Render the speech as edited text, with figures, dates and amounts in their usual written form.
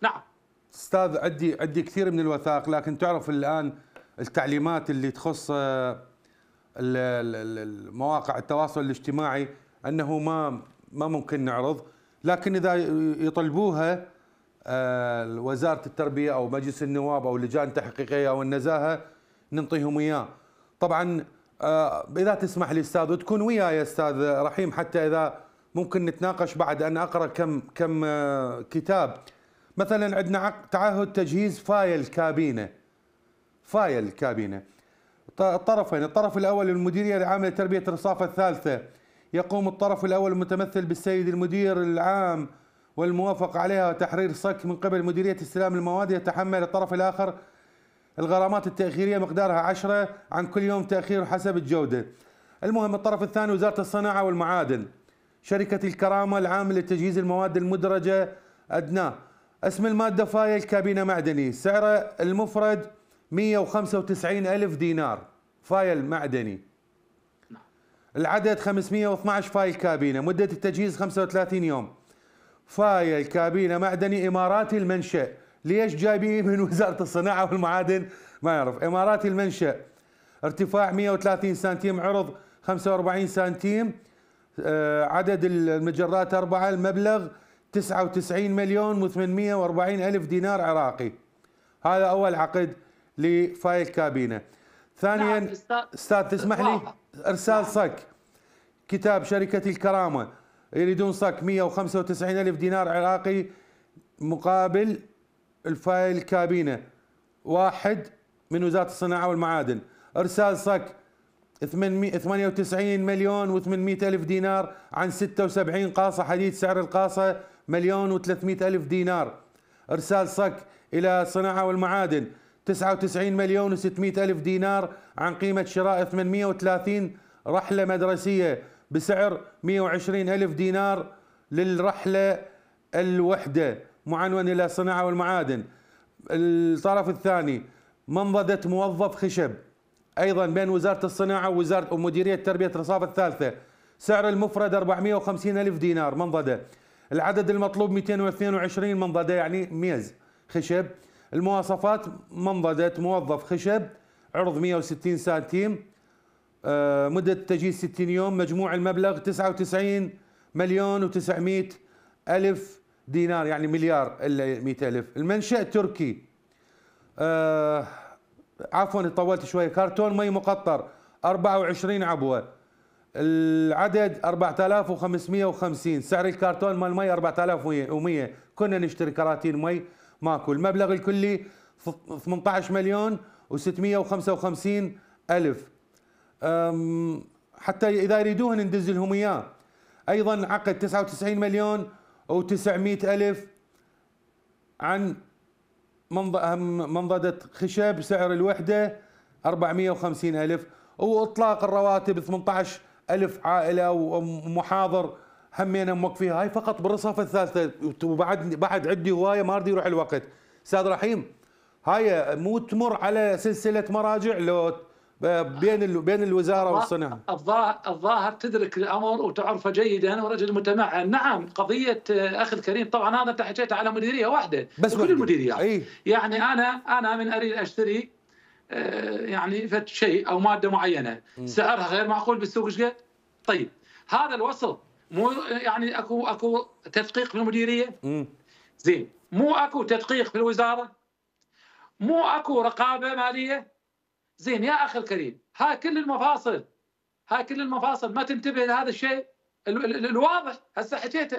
نعم استاذ، عندي كثير من الوثائق، لكن تعرف الان التعليمات اللي تخص مواقع التواصل الاجتماعي انه ما ممكن نعرض، لكن اذا يطلبوها وزارة التربية او مجلس النواب او لجان تحقيقية او النزاهة ننطيهم اياه. طبعا اذا تسمح لي استاذ وتكون وياي استاذ رحيم، حتى اذا ممكن نتناقش بعد ان اقرا كم كتاب. مثلا عندنا تعهد تجهيز فايل كابينة الطرفين. الطرف الاول المديرية العامة لتربية الرصافة الثالثة، يقوم الطرف الاول المتمثل بالسيد المدير العام والموافق عليها وتحرير صك من قبل مديرية استلام المواد، يتحمل الطرف الآخر الغرامات التأخيرية مقدارها 10 عن كل يوم تأخير حسب الجودة. المهم الطرف الثاني وزارة الصناعة والمعادن، شركة الكرامة العامة لتجهيز المواد المدرجة أدناه. اسم المادة فايل كابينة معدني، سعره المفرد 195,000 دينار فايل معدني، العدد 512 فايل كابينة، مدة التجهيز 35 يوم. فايل كابينة معدني إماراتي المنشأ، ليش جايبيه من وزارة الصناعة والمعادن ما يعرف. إماراتي المنشأ، ارتفاع 130 سنتيم، عرض 45 سنتيم، عدد المجرات 4، المبلغ 99,840,000 دينار عراقي. هذا أول عقد لفايل كابينة. ثانيا أستاذ تسمح لي إرسال صك كتاب شركة الكرامة، يريدون صك 195,000 دينار عراقي مقابل الفايل كابينة 1 من وزارة الصناعة والمعادن. إرسال صك 98,800,000 دينار عن 76 قاصة حديد، سعر القاصة 1,300,000 دينار. إرسال صك إلى الصناعة والمعادن 99,600,000 دينار عن قيمة شراء 830 رحلة مدرسية بسعر 120,000 دينار للرحلة الوحدة، معنون إلى الصناعة والمعادن. الطرف الثاني منضدة موظف خشب، أيضا بين وزارة الصناعة ومديرية تربية الرصافة الثالثة، سعر المفرد 450,000 دينار منضدة، العدد المطلوب 222 منضدة، يعني ميز خشب. المواصفات منضدة موظف خشب، عرض 160 سنتيم، مدة تجهيز 60 يوم، مجموع المبلغ 99,900,000 دينار، يعني مليار إلا 100,000. المنشأ تركي، عفوا طولت شوية. كرتون مي مقطر 24 عبوة، العدد 4550، سعر الكرتون مال مي 4100، كنا نشتري كراتين مي ماكو. المبلغ الكلي 18,655,000. حتى إذا يريدوهن ندز لهم إياه. أيضا عقد 99,900,000 عن منضدة خشب، سعر الوحدة 450,000. وإطلاق الرواتب 18,000 عائلة ومحاضر، همينا موقفيها هاي فقط بالرصافة الثالثة. وبعد عندي هواية ما أريد يروح الوقت أستاذ رحيم، هاي مو تمر على سلسلة مراجع لو بين الوزاره والصناعه. الظاهر تدرك الامر وتعرفه جيدا ورجل متمعن. نعم قضيه اخي الكريم، طبعا هذا انت حكيت على مديريه واحده بس كل المديريات. أيه. يعني انا من اريد اشتري يعني فد شيء او ماده معينه سعرها غير معقول بالسوق ايش قد؟ طيب هذا الوصف مو يعني اكو تدقيق في المديريه؟ زين، مو اكو تدقيق في الوزاره؟ مو اكو رقابه ماليه؟ زين يا اخي الكريم، هاي كل المفاصل ما تنتبه لهذا الشيء الواضح هسه حكيته.